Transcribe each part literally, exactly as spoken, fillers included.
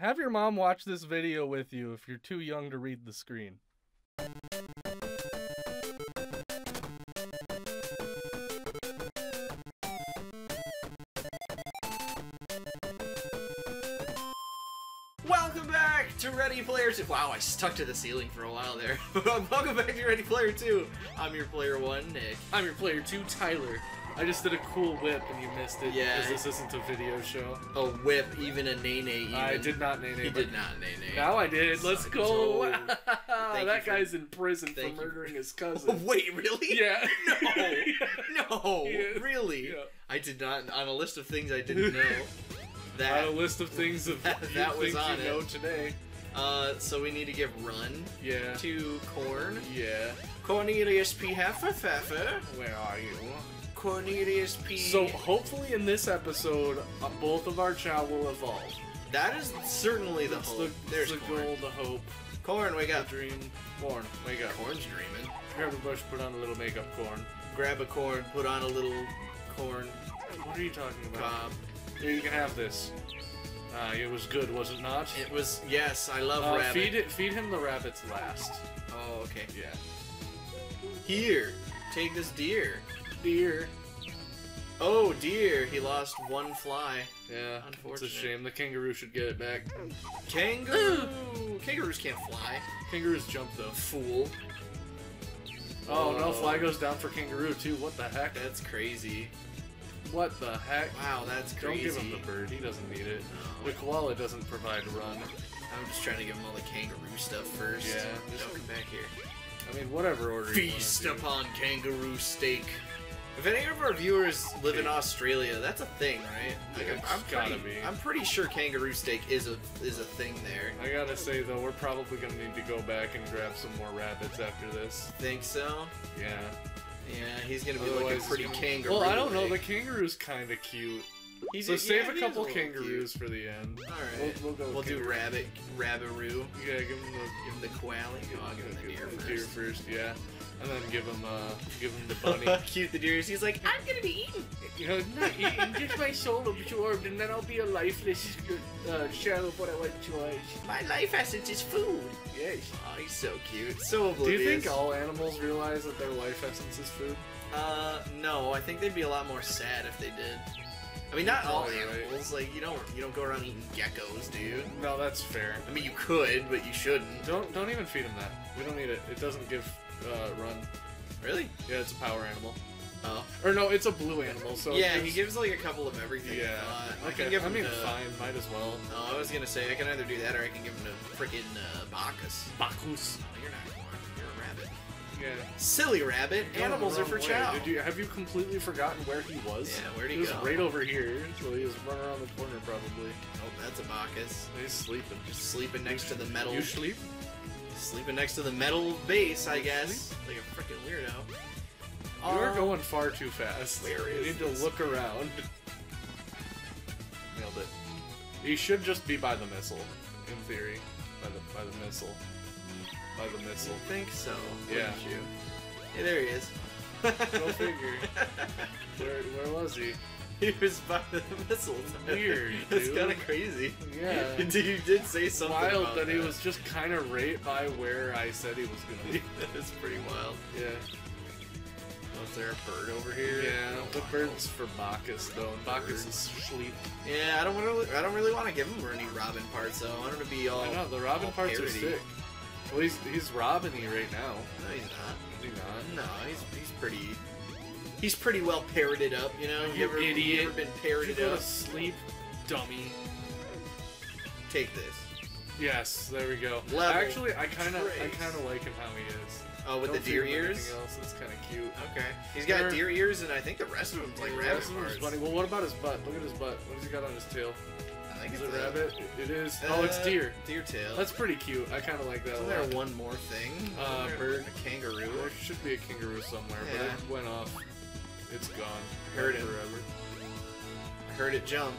Have your mom watch this video with you if you're too young to read the screen. Welcome back to Ready Player Two. Wow, I stuck to the ceiling for a while there. Welcome back to Ready Player Two. I'm your player one, Nick. I'm your player two, Tyler. I just did a cool whip and you missed it. Yeah, because this isn't a video show. A whip, even a nay-nay even. I did not nay-nay. He did not nay-nay. Now I did. Let's go. That guy's in prison for murdering his cousin. Oh, wait, really? Yeah. No. No. Yeah. Really? Yeah. I did not. On a list of things I didn't know. That, on a list of things of that, that was on you it. Know today. Uh, so we need to give run. Yeah. To Corn. Yeah. Cornelius P. Heffer Feffer. Where are you? Cornelius P. So hopefully in this episode, uh, both of our Chao will evolve. That is certainly the it's hope. The, There's the Corn. Goal, the hope. Corn, wake up. The dream. Corn, wake up. Corn's dreaming. Grab a bush, put on a little makeup, Corn. Grab a corn, put on a little corn. What are you talking about? Cob. Here, you can have this. Uh, it was good, was it not? It was. Yes, I love uh, rabbit. Feed it. Feed him the rabbits last. Oh, okay. Yeah. Here, take this deer. Deer. Oh dear, he lost one fly. Yeah, unfortunate. It's a shame. The kangaroo should get it back. Kangaroo! Kangaroos can't fly. Kangaroos jump though. Fool. Oh, oh no, fly goes down for kangaroo too. What the heck? That's crazy. What the heck? Wow, that's crazy. Don't give him the bird. He doesn't need it. No. The koala doesn't provide a run. I'm just trying to give him all the kangaroo stuff first. Yeah. Don't come back here. I mean, whatever order you want to do. Feast upon kangaroo steak. If any of our viewers live in Australia, that's a thing, right? Like, yeah, I'm, I'm gotta pretty, be. I'm pretty sure kangaroo steak is a is a thing there. I gotta say though, we're probably gonna need to go back and grab some more rabbits after this. Think so? Yeah. Yeah, he's gonna be Otherwise, like a pretty gonna... kangaroo. Well, I don't know. The kangaroo's kind of cute. He's so a, save yeah, a couple a kangaroos cute. For the end. All right, we'll, we'll go. With we'll kangaroo. Do rabbit, rabbit-roo. Yeah, give him the give him the quail. I'll give him the deer first. Deer first, yeah. And then give him, uh, give him the bunny. How cute the deer is. He's like, I'm gonna be eaten. You know, not eaten, just my soul absorbed, and then I'll be a lifeless uh, shell of what I once was. My life essence is food. Yes. Oh, he's so cute. So oblivious. Do you think all animals realize that their life essence is food? Uh, no. I think they'd be a lot more sad if they did. I mean, not all animals. Like, you don't you don't go around eating geckos, dude. No, that's fair. I mean, you could, but you shouldn't. Don't don't even feed them that. We don't need it. It doesn't give. Uh, run. Really? Yeah, it's a power animal. Oh. Or no, it's a blue animal, so... Yeah, gives... he gives, like, a couple of everything. Yeah. Uh, okay, I, can give I him mean, to... fine, might as well. No, I was gonna say, I can either do that, or I can give him to frickin' uh, Bacchus. Bacchus. No, you're not a corn. You're a rabbit. Yeah. Silly rabbit! Don't Animals are for Chao! Did you, have you completely forgotten where he was? Yeah, where'd he, he go? He was right over here, so he was running around the corner, probably. Oh, that's a Bacchus. He's sleeping. Just sleeping next to the metal... You sleep? Sleeping next to the metal base, I guess. Like a freaking weirdo. Um, You're going far too fast. Where is you need this? To look around. Nailed it. He should just be by the missile, in theory. By the by the missile. By the missile. I think so. Yeah. You? Hey, there he is. Go figure. Where where was he? He was by the missile. Weird, That's kind of crazy. Yeah. You did say something wild about that. He was just kind of right by where I said he was going to be. That's pretty wild. Yeah. Was there a bird over here? Yeah. No, the bird's for Bacchus, though. And Bacchus is sleep. Yeah, I don't want to. I don't really want to give him any robin parts, though. I want him to be all. I know the robin parts parody. Are sick. Well, he's he's robbing-y right now. No, he's not. He's not. No, he's he's pretty. He's pretty well parroted up, you know? You, you ever, idiot. You ever been parroted you go up? To sleep, dummy. Take this. Yes, there we go. Level Actually, I kind of I kind of like him how he is. Oh, with Don't the deer ears? Else. That's kind of cute. Okay. He's got Remember, deer ears, and I think the rest of him's like rabbit parts. Funny. Well, what about his butt? Look at his butt. What has he got on his tail? I think is it's a rabbit. It, it is. Uh, oh, it's deer. Deer tail. That's pretty cute. I kind of like that Isn't a lot. There one more thing? Uh, there, bird. A kangaroo. There should be a kangaroo somewhere, yeah. But it went off. It's gone. I heard it. Forever. I heard it jump.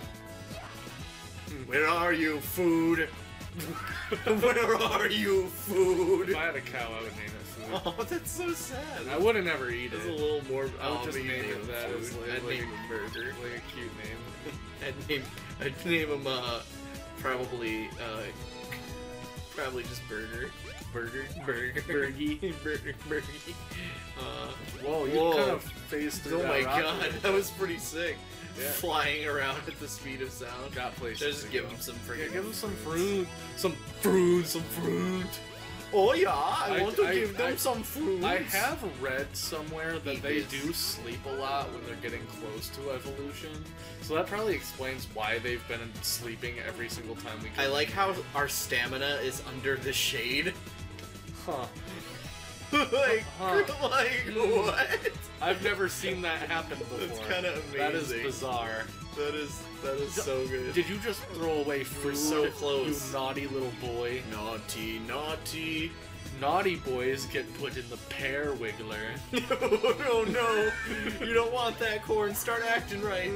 Where are you, food? Where are you, food? If I had a cow, I would name it food. Oh, that's so sad. I wouldn't ever eat that's it. It's a little more... I would I'll just name it that. I'd like, name him like, Burger. Like a cute name. I'd name... I'd name him, uh... Probably, uh, probably just burger. Burger? Burger? Burgie? Burger? Burgie? Uh, whoa, you whoa. kind of phased through. Oh my god, there. That was pretty sick. Yeah. Flying around at the speed of sound. Got places. Should I just give him some fruit? Yeah, give him some fruit. Some fruit, some fruit. Oh yeah, I, I want to I, give them I, some fruit. I have read somewhere that Eat they this. do sleep a lot when they're getting close to evolution. So that probably explains why they've been sleeping every single time we go. I like how our stamina is under the shade. Huh. like, huh. like, what? I've never seen that happen before. That's kind of amazing. That is bizarre. That is, that is D so good. Did you just throw away fruit? We're so close. You naughty little boy. Naughty, naughty. Naughty boys get put in the pear wiggler. Oh no, you don't want that, Corn. Start acting right.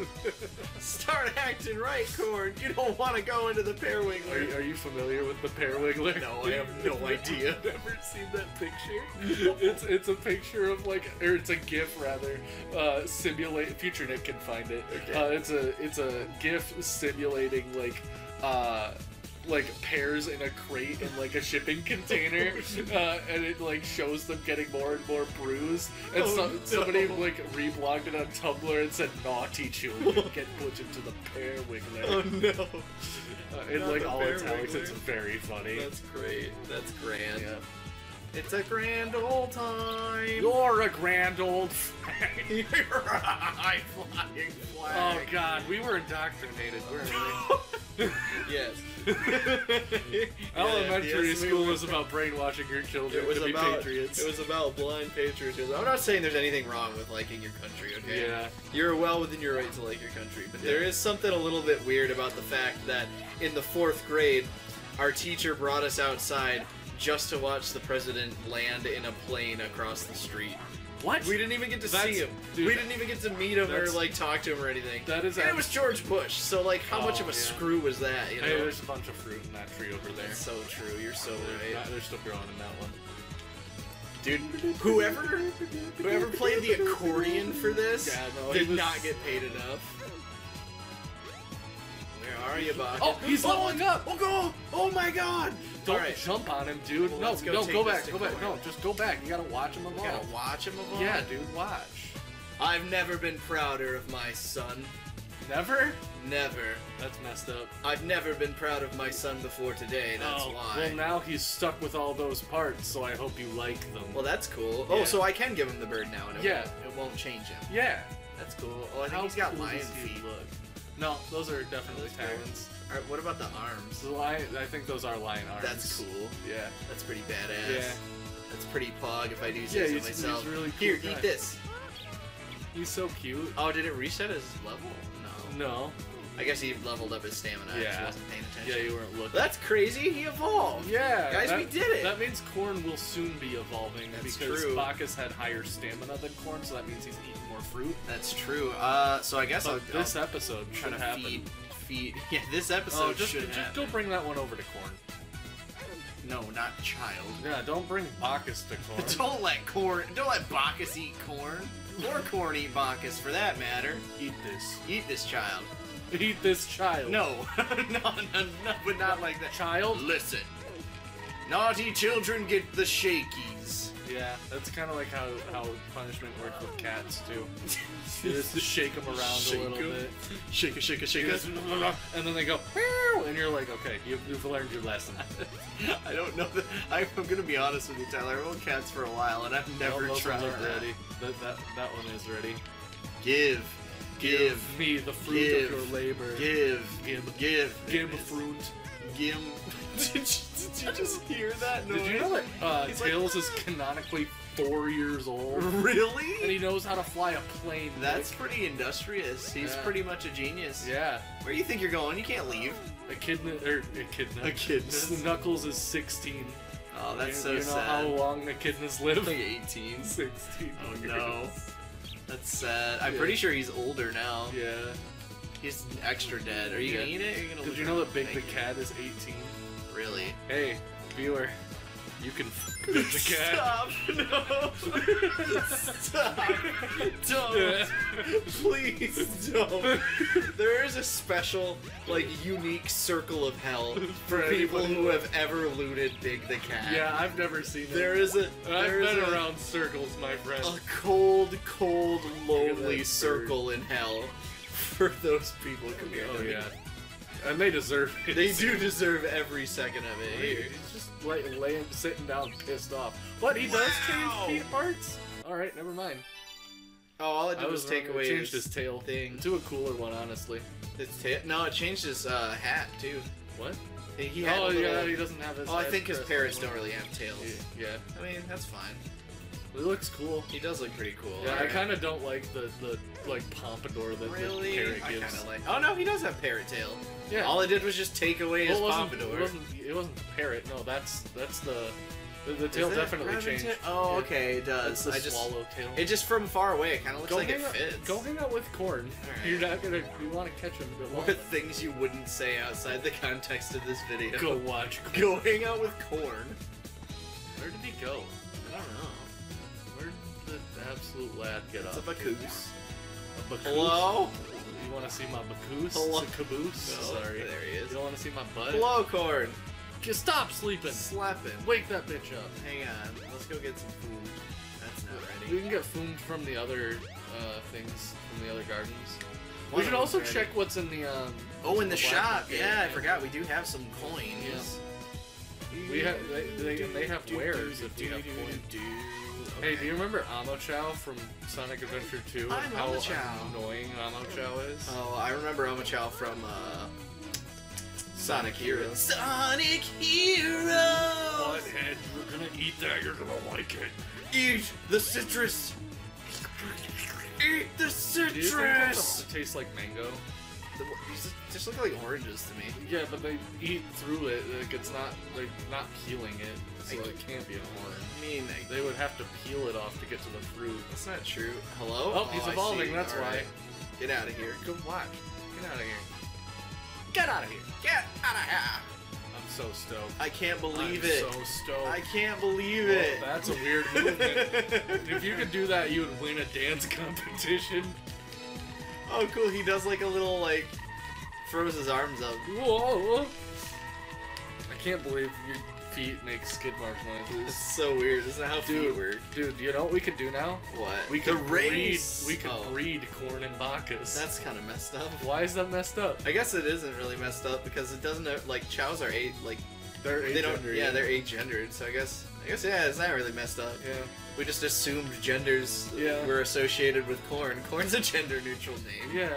Start acting right, Corn. You don't want to go into the pear wiggler. Are you, are you familiar with the pear wiggler? No, I have no idea. I've never seen that picture. It's it's a picture of like, or it's a GIF rather. Uh, simulate future Nick can find it. Okay. Uh, it's a it's a GIF simulating like. Uh, like pears in a crate in like a shipping container, uh, and it like shows them getting more and more bruised, and oh, some, no. somebody like reblogged it on Tumblr and said naughty children get put into the pear wiggler. Oh no. Uh, in Not like all italics, wiggler. It's very funny. That's great. That's grand. Yeah. It's a grand old time. You're a grand old flag. You're a high flying flag. Oh god, we were indoctrinated, weren't we? Yes. Elementary yes, school we was about brainwashing your children it was to about, be patriots. It was about blind patriotism. I'm not saying there's anything wrong with liking your country, okay? Yeah. You're well within your right to like your country, but yeah. there is something a little bit weird about the fact that in the fourth grade, our teacher brought us outside just to watch the president land in a plane across the street. What? We didn't even get to That's, see him. Dude, we didn't even get to meet him or like talk to him or anything. That is. And it was George Bush, so like, how oh, much of a yeah. screw was that? You know? Hey, there's a bunch of fruit in that tree over there. That's so true. You're so right. Not, they're still growing in that one. Dude, whoever, whoever played the accordion for this yeah, no, did was... not get paid enough. Where are you, Bob? Oh, he's blowing up! Oh, go! Oh my God! Don't right. jump on him, dude. Well, no, go no, go back, go back. Corner. No, just go back. You gotta watch him evolve. You gotta watch him evolve. Yeah, dude, watch. I've never been prouder of my son. Never? Never. That's messed up. I've never been proud of my son before today, that's oh, why. Well, now he's stuck with all those parts, so I hope you like them. Well, that's cool. Yeah. Oh, so I can give him the bird now, and it, yeah. won't, it won't change him. Yeah. That's cool. Oh, I think How he's got cool lion feet. Look. No, those are definitely talons. All right, what about the arms? The lion, I think those are lion arms. That's cool. Yeah. That's pretty badass. Yeah. That's pretty pog if I do say yeah, so myself. He's really cool Here, guy. eat this. He's so cute. Oh, did it reset his level? No. No. I guess he leveled up his stamina. Yeah. I just wasn't paying attention. Yeah, you weren't looking. That's crazy. He evolved. Yeah. Guys, that, we did it. That means Corn will soon be evolving That's because true. Bacchus had higher stamina than Corn, so that means he's eating more fruit. That's true. Uh, so I guess but I'll, this I'll, episode should happen. Feed, feed. Yeah, this episode oh, just, should just happen. Just don't bring that one over to Corn. No, not child. Yeah, don't bring Bacchus to Corn. Don't let Corn. Don't let Bacchus eat Corn. Or Corn eat Bacchus, for that matter. Eat this. Eat this, child. Eat this child. No. no, no, no, but not like that. Child? Listen. Naughty children get the shakies. Yeah, that's kind of like how, how punishment works with cats, too. You just shake them around shake a little em. bit. Shake it, shake it, shake it. And then they go, meow, and you're like, okay, you've, you've learned your lesson. I don't know. That, I'm going to be honest with you, Tyler. I've owned cats for a while, and I've never no, tried that. Ready. That, that. That one is ready. Give. Give, give me the fruit give, of your labor. Give, give, give, give fruit. Gim. did, you, did you just hear that noise? Did you know that uh, Tails like, is canonically four years old? Really? And he knows how to fly a plane. That's Nick. pretty industrious. He's yeah. pretty much a genius. Yeah. Where do you think you're going? You can't leave. A kid, or a kid. A Knuckles is sixteen. Oh, that's you, so you sad. You know how long the kidness lived? Like eighteen, sixteen. Oh years. no. That's sad. I'm yeah. pretty sure he's older now. Yeah. He's extra dead. Are you yeah. gonna eat it? Or are you gonna Did you know that Big the Cat is eighteen? Really? Hey, viewer. You can f the cat. Stop! No! Stop! Don't! Please don't! There is a special, like, unique circle of hell for people who have ever looted Big the Cat. Yeah, I've never seen it. There is a... There I've is been a, around circles, my friend. A cold, cold, lonely circle bird. in hell for those people. Come here. Oh, yeah. And they deserve it. They do deserve every second of it. Here. He's just like laying, sitting down, pissed off. What? He does wow. change feet parts? All right, never mind. Oh, all it did I was, was take away changed his tail thing to a cooler one, honestly. His tail? No, it changed his uh, hat too. What? He had oh, yeah, little... he doesn't have his. Oh, I think his parrots don't really have tails. Yeah. yeah. I mean, that's fine. He looks cool. He does look pretty cool. Yeah, right. I kind of don't like the, the like pompadour that really? the parrot gives. I kind of like. Oh no, he does have parrot tail. Yeah. All it did was just take away well, his it pompadour. It wasn't, it wasn't the parrot. No, that's that's the the, the tail definitely changed. Oh, yeah. okay, it does. That's the I just, swallow tail. It just from far away. It kind of looks go like it out, fits. Go hang out with Corn. Right. You're not gonna. You want to catch him? But what things you wouldn't say outside the context of this video? Go watch. Corn. Go hang out with Corn. Where did he go? I don't know. Absolute lad, get it's up. It's a bakoose. A bakoose? Hello? You want to see my bakoose? Hello. It's a caboose. No, sorry. There he is. You don't want to see my butt? Hello, Corn. Just stop sleeping. Slapping. Wake that bitch up. Hang on. Let's go get some food. That's not ready. We can get food from the other uh, things, from the other gardens. One we should also ready. check what's in the... Um, oh, in the, the shop. Market. Yeah, I forgot. We do have some coins. Yeah. We have, they, they, they have wares if we have coins. Hey, do you remember Amo-Chao from Sonic Adventure two? I'm how Amo-Chao. annoying Amo-Chao is? Oh, I remember Amo-Chao from uh, Sonic Heroes. Sonic Heroes! What, Ed? You're gonna eat that. You're gonna like it. Eat the citrus. Eat the citrus. Do you think it tastes like mango? These just look like oranges to me. Yeah, but they eat through it. Like it's not, they're not peeling it, so I, it can't be an orange. I mean, I, they would have to peel it off to get to the fruit. That's not true. Hello? Oh, oh he's evolving. That's All why. Right. Get out of here. Good watch. Get out of here. Get out of here. Get out of here. I'm so stoked. I can't believe I'm it. I'm so stoked. I can't believe well, it. That's a weird movement. If you could do that, you would win a dance competition. Oh, cool. He does like a little like throws his arms up. Whoa! I can't believe your feet make skid marks noises. It's so weird. Isn't that how dude, feet work? Dude, you know what we could do now? What? We could breed. We could oh. breed Corn and Bacchus. That's kind of messed up. Why is that messed up? I guess it isn't really messed up because it doesn't have, like Chows are eight like they're they don't yeah they're agendered. So I guess I guess yeah it's not really messed up. Yeah. We just assumed genders yeah. were associated with Corn. Corn's a gender-neutral name. Yeah.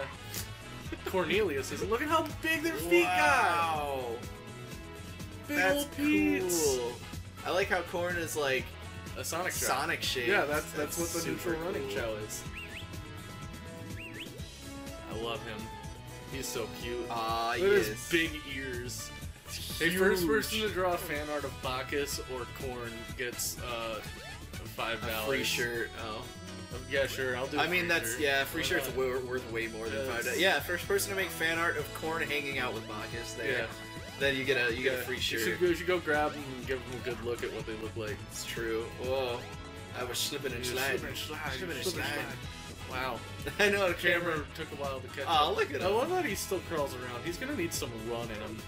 Cornelius is. Look at how big their feet wow. got! Big that's old Pete's. Cool. I like how Corn is like a Sonic shape. Sonic shape. Yeah, that's that's, that's what the neutral cool. running Chao is. I love him. He's so cute. Ah, uh, yes. Look at his big ears. Hey, first person to draw a fan art of Bacchus or Corn gets. Uh, Five dollars. Free shirt. Oh. Yeah, sure. I'll do. I mean, that's shirt. yeah. Free shirt's worth, worth way more than five dollars. Yeah. First person to make fan art of Corn hanging out with Bacchus there. Yeah. Then you get a you yeah. get a free shirt. You should, you should go grab them and give them a good look at what they look like. It's true. Whoa. I was slipping and sliding. Slipping and sliding. Slipping and sliding. Wow. I know. The camera, camera took a while to catch up. Oh, look at him. I love that he still crawls around. He's gonna need some run in him.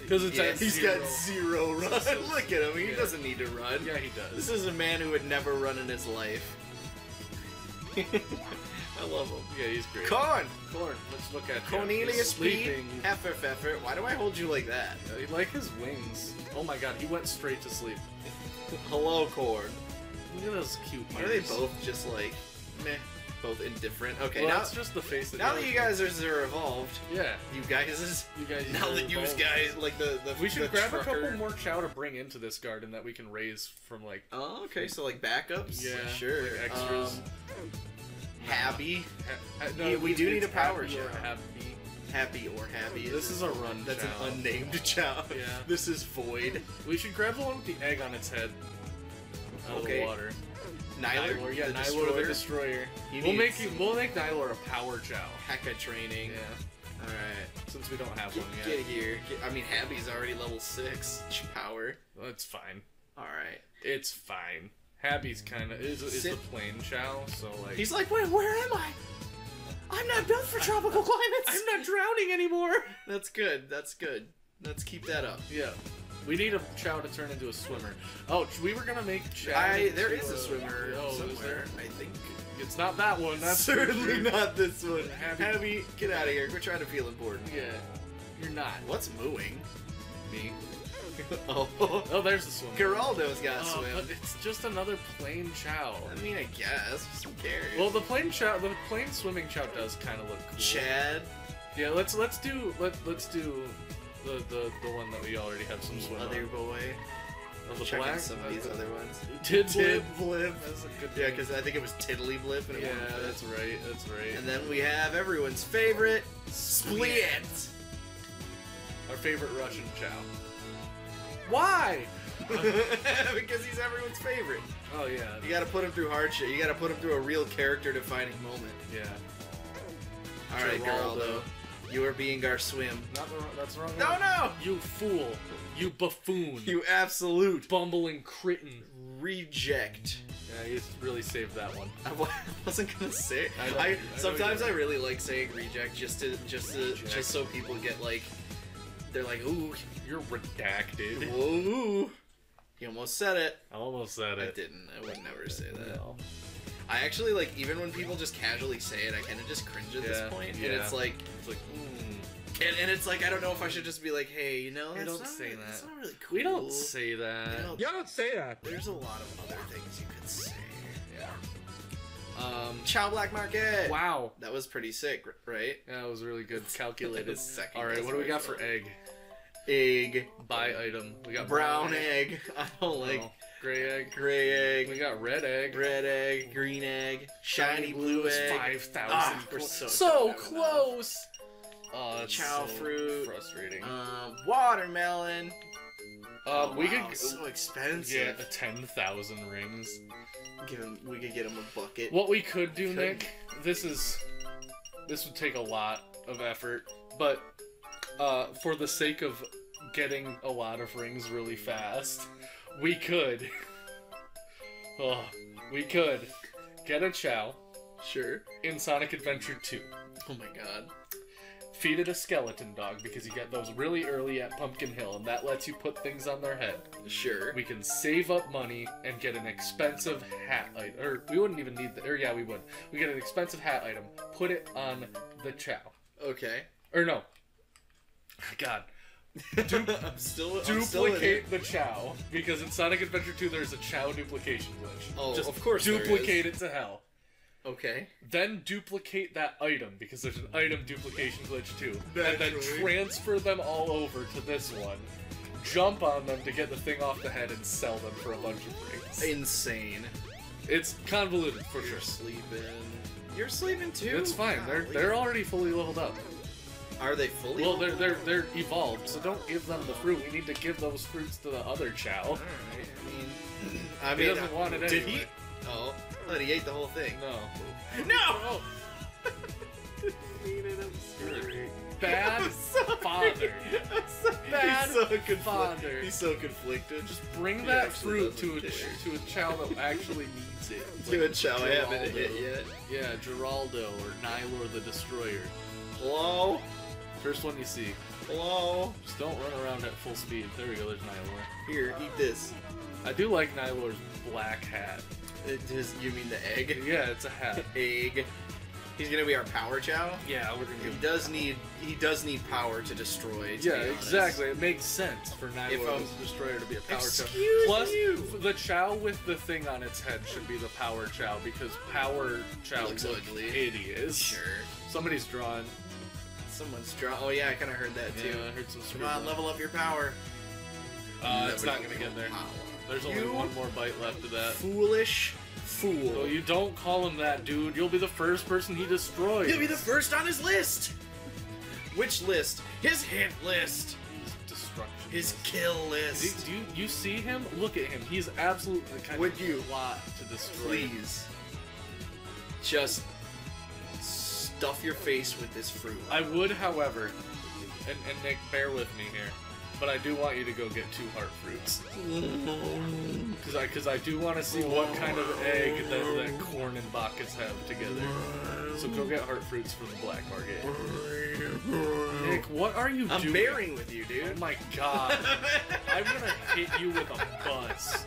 Because it's yeah, he's zero. got zero run. Look at him. He yeah. doesn't need to run. Yeah, he does. This is a man who would never run in his life. I love him. Yeah, he's great. Corn! Corn. Let's look at him. Cornelius P. Heffer Feffer. Why do I hold you like that? I like his wings. Oh my god, he went straight to sleep. Hello, Corn. Look at those cute ears. Why are they both just like, meh? Both indifferent. Okay, well, now it's just the face. That now that you guys are, are evolved, yeah, you guys, you guys. Now that you guys like the the we should the grab trucker. a couple more Chao to bring into this garden that we can raise from like. Oh, okay, so like backups. Yeah, sure. Like extras. Um, happy. Ha ha no, yeah, we do need a power Chao. Happy. Happy or happy. This is a run. That's Chao. an unnamed Chao. Yeah. This is void. We should grab the one with the egg on its head. Out okay. Of the water. Nylor, Nylor, yeah, the Nylor destroyer. the destroyer. He we'll make you, we'll make Nylor a power Chao. Hecka training. Yeah. All right. Since we don't have get, one yet. Get here. Get, I mean, Happy's already level six power. That's fine. Alright. It's fine. Happy's kind of... Is, is the plain Chao, so like... He's like, wait, where am I? I'm not built for tropical climates! I'm not drowning anymore! That's good, that's good. Let's keep that up. Yeah. We need a Chao to turn into a swimmer. Oh, we were gonna make Chao... I, there is a swimmer oh, somewhere, I think. It's not that one. That's certainly not this one. Happy, Happy, get out of here. We're trying to feel important. Yeah. You're not. What's mooing? Me. Oh. Oh, there's the swimmer. Geraldo's gotta oh, swim. But it's just another plain Chao. I mean, I guess. Who cares? Well, the plain Chao, the plain swimming Chao does kind of look cool. Chad. Yeah, let's let's do let let's do the the the one that we already have some swim. Other on. Boy. The Checking black, some of these other ones. Tid Blip. Blip. That's a good yeah, because I think it was Tiddly Blip. And it yeah, that's right, that's right. And then we have everyone's favorite, Split. Our favorite Russian Chao. Why? Because he's everyone's favorite. Oh, yeah. You gotta put him through hardship. You gotta put him through a real character-defining moment. Yeah. Alright, Geraldo. You are being our swim. Not the wrong, that's the wrong. No, one. No! You fool. You buffoon. You absolute. Bumbling critin. Reject. Yeah, you really saved that one. I wasn't gonna say it. I, I, I sometimes I really like saying reject just to just to, just so people get like they're like, ooh, you're redacted. Whoa. You almost said it. I almost said it. I didn't. I would never say that. No. I actually, like, even when people just casually say it, I kind of just cringe at yeah, this point. Yeah. And it's like, it's like mm. and, and it's like, I don't know if I should just be like, hey, you know, we don't not, say that. That's not really cool. We don't say that. Don't, Y'all don't say that. There's a lot of other things you could say. Yeah. Um, Chao Black Market. Wow. That was pretty sick, right? Yeah, that was really good. Calculated. Second. All right, what do we got for egg? Egg. Buy item. We got brown, brown egg. egg. I don't like. Oh. Gray egg. Gray egg. We got red egg. Red egg. Green egg. Shiny, shiny blue, blue egg. five thousand. Ah, we're so, so close. Oh, that's Chao so fruit. Frustrating. Um, watermelon. Uh, oh, we wow, could so expensive. Yeah, ten thousand rings. Give him, we could get him a bucket. What we could do, could. Nick, this is, this would take a lot of effort, but uh, for the sake of getting a lot of rings really fast, we could, oh, we could get a Chao. Sure. In Sonic Adventure two. Oh my god. Feed it a skeleton dog because you get those really early at Pumpkin Hill, and that lets you put things on their head. Sure. We can save up money and get an expensive hat item. Or we wouldn't even need the. Or yeah, we would. We get an expensive hat item. Put it on the Chao. Okay. Or no. God. Dupl I'm still, I'm duplicate still the Chao, because in Sonic Adventure two there's a Chao duplication glitch. Oh, Just of course duplicate there is. It to hell. Okay. Then duplicate that item, because there's an item duplication glitch too. That's and then right. transfer them all over to this one. Jump on them to get the thing off the head and sell them for a bunch of rings. Insane. It's convoluted for You're sure. sleeping. You're sleeping too? It's fine. Golly. They're they're already fully leveled up. Are they fully? Well, they're they're they're evolved, so don't give them the fruit. We need to give those fruits to the other Chao. All right. I mean, I mean, he doesn't want it anyway. Did he? Oh, but he ate the whole thing. No, no. Didn't eat it. I'm sorry. Bad I'm sorry. father. I'm so bad he's so father. He's so conflicted. Just bring he that fruit to a ch to a Chao that actually needs it. Like to a Chao I haven't hit yet. Yeah, Geraldo or Nylor the Destroyer. Hello. First one you see. Hello. Just don't run around at full speed. There we go. There's Nylor. Here, eat this. I do like Nylor's black hat. It is, you mean the egg? Yeah, it's a hat. Egg. He's gonna be our power Chao. Yeah, we're gonna. He does need. He does need power to destroy. To yeah, exactly. It makes sense for Nylor's um, Destroyer to be a power Excuse Chao. Plus, you. the Chao with the thing on its head should be the power Chao because power Chao looks ugly. Idiots. Sure. Somebody's drawing. Someone's draw. Oh yeah, I kind of heard that too. Yeah, I heard some. Come on, up. level up your power. Uh, it's not gonna get there. Power. There's only you one more bite left of that. Foolish fool. So you don't call him that, dude. You'll be the first person he destroys. You'll be the first on his list. Which list? His hit list. His destruction. His list. kill list. Do, do you, you see him? Look at him. He's absolutely the kind Would of you lot to destroy. Please, just. Stuff your face with this fruit. I would, however, and, and Nick, bear with me here. but I do want you to go get two heart fruits. Because I, cause I do want to see what kind of egg that, that corn and Bacchus have together. So go get heart fruits from the black market. Nick, what are you I'm doing? I'm bearing with you, dude. Oh my god. I'm gonna hit you with a bus.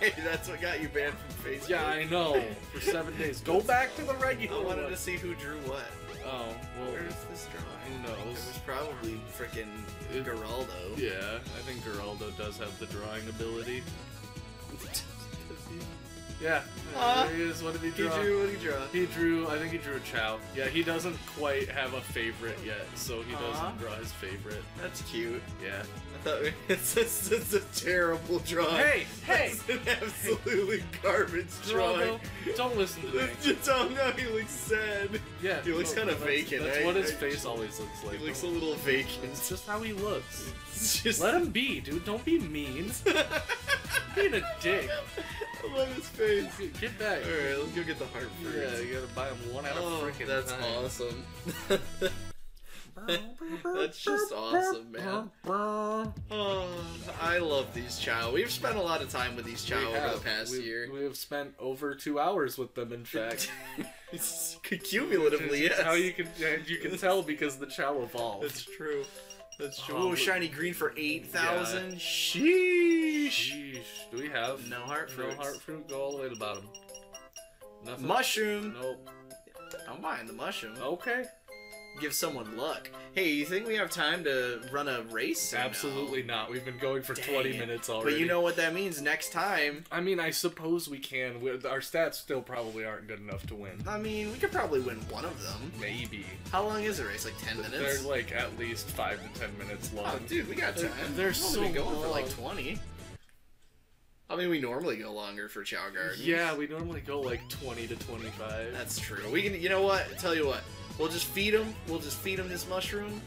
Hey, that's what got you banned from Facebook. Yeah, I know. For seven days. Go back to the regular one. I wanted one. to see who drew what. Oh, well. Where's this drawing? Who knows? It was probably frickin' Geraldo. Yeah, I think Geraldo does have the drawing ability. Yeah, uh, there he is. What did he draw? He drew what he drew. He drew, I think he drew a Chao. Yeah, he doesn't quite have a favorite yet, so he uh, doesn't draw his favorite. That's cute. Yeah. I thought, it's, it's, it's a terrible drawing. Hey, hey! It's an absolutely hey. garbage drawing. Geraldo, don't listen to me. Don't know, he looks sad. Yeah. He looks kind of vacant. That's I, what his I, face I, always looks like. He looks a little vacant. It's just how he looks. It's just... Let him be, dude. Don't be mean. Being a dick. I love his face. Get back. Alright, let's go get the heart fruits. Yeah, you gotta buy him one out of oh, freaking that's time. awesome. That's just awesome, man. Oh, I love these Chao. We've spent a lot of time with these Chao we over have. the past we, year. We have spent over two hours with them, in fact. Cumulatively, yes. How you can, you can tell because the Chao evolved. That's true. That's true. Oh, shiny green for eight thousand. Yeah. Sheesh. Sheesh. Do we have no heart fruit? No heart fruit. Go all the way to the bottom. Nothing. Mushroom. Nope. I'm buying the mushroom. Okay. Give someone luck. Hey, you think we have time to run a race? Absolutely no? not. We've been going for Dang twenty it. minutes already. But you know what that means. Next time. I mean, I suppose we can. Our stats still probably aren't good enough to win. I mean, we could probably win one of them. Maybe. How long is the race? Like ten minutes? They're like at least five to ten minutes long. Oh, dude, we got time. They're, they're so going long. for like twenty. I mean, we normally go longer for Chao Garden. Yeah, we normally go like twenty to twenty-five. That's true. We can. You know what? I tell you what. We'll just feed him. We'll just feed him this mushroom.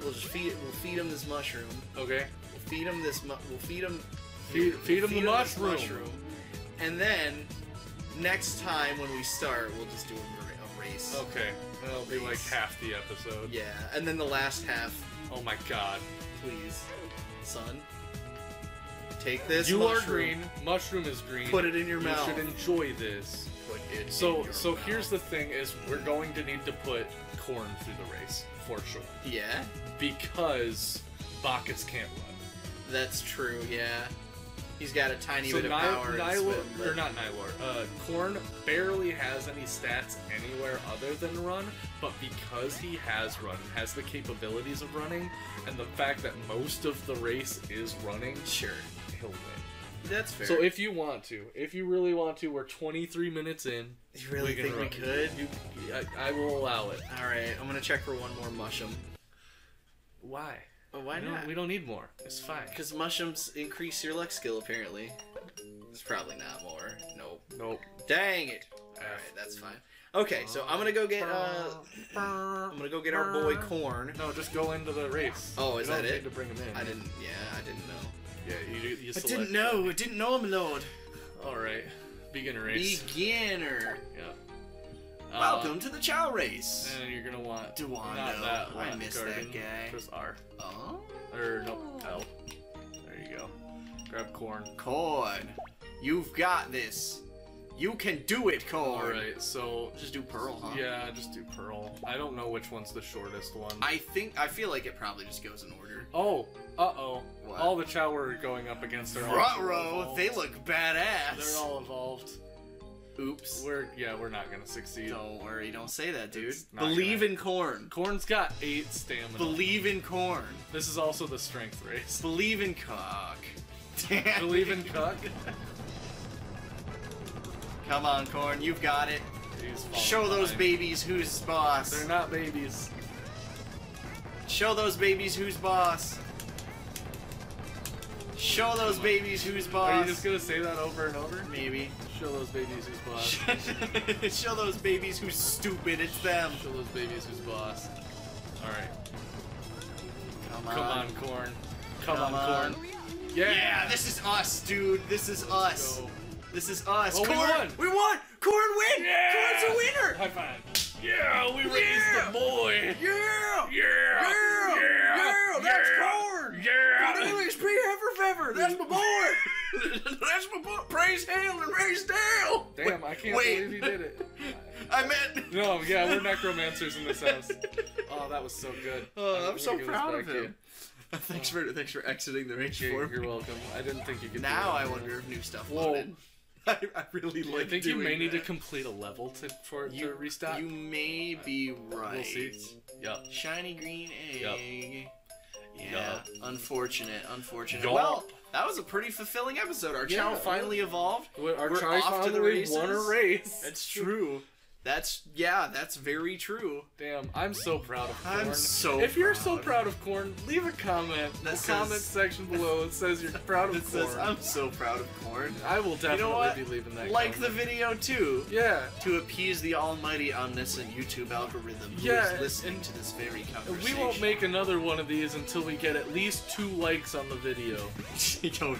We'll just feed. We'll feed him this mushroom. Okay. We'll feed him this. Mu we'll feed him. Feed, we'll feed him feed the him mushroom. mushroom. And then, next time when we start, we'll just do a, a race. Okay. That'll race. be like half the episode. Yeah, and then the last half. Oh my god! Please, son. Take this. You mushroom. are green. Mushroom is green. Put it in your you mouth. You should enjoy this. It so so mouth. here's the thing is we're going to need to put corn through the race, for sure. Yeah? Because Bacchus can't run. That's true, yeah. He's got a tiny so bit of Ni power Nylor, Or not Nylor. Uh, Corn barely has any stats anywhere other than run, but because he has run, has the capabilities of running, and the fact that most of the race is running, sure, he'll win. That's fair. So if you want to, if you really want to, we're twenty-three minutes in. You really think we could? You, I, I will allow it. All right, I'm gonna check for one more mushroom. Why? Oh, why not? We don't need more. It's fine. Because mushrooms increase your luck skill, apparently. There's probably not more. Nope. Nope. Dang it! All right, that's fine. Okay, so I'm gonna go get uh, I'm gonna go get our boy Corn. No, just go into the race. Oh, is that it? You don't need to bring him in. I didn't. Yeah, I didn't know. Yeah, you, you I didn't know. One. I didn't know him, Lord. All right, beginner race. Beginner. Yeah. Welcome uh, to the Chao race. And you're gonna want. Do I know? That I miss garden. that guy. Press R. Oh. Or no, L. There you go. Grab corn. Corn. You've got this. You can do it, Corn. All right, so just do Pearl, huh? Yeah, just do Pearl. I don't know which one's the shortest one. I think I feel like it probably just goes in order. Oh, uh oh. What? All the Chao are going up against their. Ruh-roh, they look badass. They're all involved. Oops. We're yeah, we're not gonna succeed. Don't worry, don't say that, dude. Believe gonna. in Corn. Corn's got eight stamina. Believe in Corn. This is also the strength race. Believe in cock. Damn. Believe in cock. Come on, Corn, you've got it. Show those behind. babies who's boss. They're not babies. Show those babies who's boss. Show those babies who's boss. Are you just gonna say that over and over? Maybe. Show those babies who's boss. Show those babies who's stupid, it's them. Show those babies who's boss. Alright. Come on. Come on, Corn. Come, Come on, Corn. On. Yeah. yeah, this is us, dude. This is Let's us. Go. This is us. Oh, Corn, we won. we won. Corn win. Yeah. Corn's a winner. High five. Yeah, we raised yeah. the boy. Yeah. Yeah. Yeah. Yeah. yeah. yeah. That's Corn. Yeah. Cornelius P. Heffer Feffer. That's my boy. That's my boy. Praise hell and raise hell. Damn, I can't Wait. believe he did it. I meant. No, yeah, we're necromancers in this house. Oh, that was so good. Oh, I'm so proud of him. Thanks for thanks for exiting the range for me. You're welcome. I didn't think you could. Now I wonder if new stuff loaded. I, I really like. I think doing you may that. need to complete a level to for it to restock. You may be right. We'll see. Yep. Shiny green egg. Yep. Yeah. Yep. Unfortunate. Unfortunate. Yep. Well, that was a pretty fulfilling episode. Our yeah. channel finally evolved. Our We're channel off to the races. Won a race. That's true. That's yeah. That's very true. Damn, I'm so proud of Corn. I'm so. If you're proud. so proud of Corn, leave a comment. In the says, comment section below that says you're proud of Corn. Says I'm so proud of Corn. I will definitely you know what? be leaving that. Like comment. the video too. Yeah. To appease the almighty omniscient YouTube algorithm who yeah, is listening and, to this very conversation. We won't make another one of these until we get at least two likes on the video.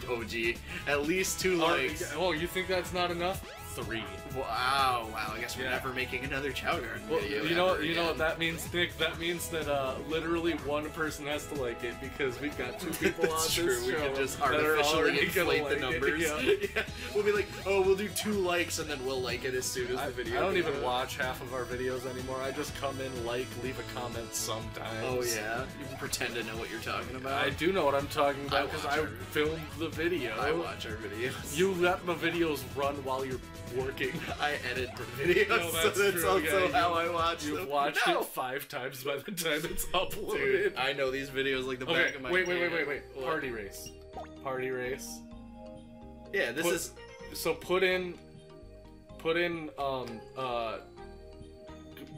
Oh, gee, at least two oh, likes. Oh, you think that's not enough? Three. Wow, wow. I guess we're yeah. never making another Chao Garden well, video. You know, you know what that means, Nick? That means that uh, literally one person has to like it because we've got two people on this true. show. We can just artificially inflate like the numbers. It, yeah. Yeah. We'll be like, oh, we'll do two likes and then we'll like it as soon as I, the video. I don't even out. watch half of our videos anymore. I just come in, like, leave a comment sometimes. Oh, yeah? You can pretend to know what you're talking about. I do know what I'm talking about because I, I filmed the video. I watch our videos. You let my videos run while you're working. I edit videos, no, that's so that's true. also yeah, how I watch you've them. You've watched no. it five times by the time it's uploaded. Dude, I know these videos like the okay, back of my wait, wait, wait, wait, wait, wait. Party race. Party race. Yeah, this put, is... So put in... Put in, um, uh...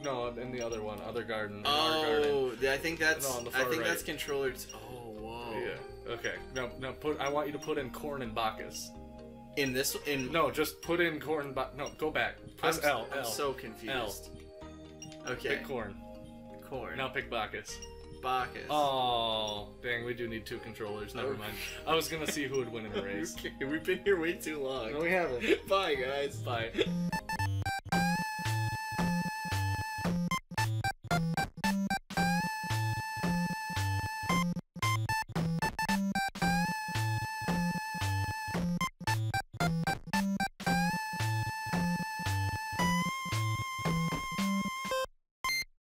No, in the other one. Other garden. Oh, garden. I think that's... No, on the far I think right. that's controller... Oh, whoa. Yeah, okay. Now, now put... I want you to put in Corn and Bacchus. In this, in no, just put in Corn. No, go back. Press I'm, L. I'm L, so confused. L. Okay. Pick Corn. Corn. Now pick Bacchus. Bacchus. Oh, dang, we do need two controllers. Never mind. I was gonna see who would win in the race. Okay, we've been here way too long. No, we haven't. Bye, guys. Bye.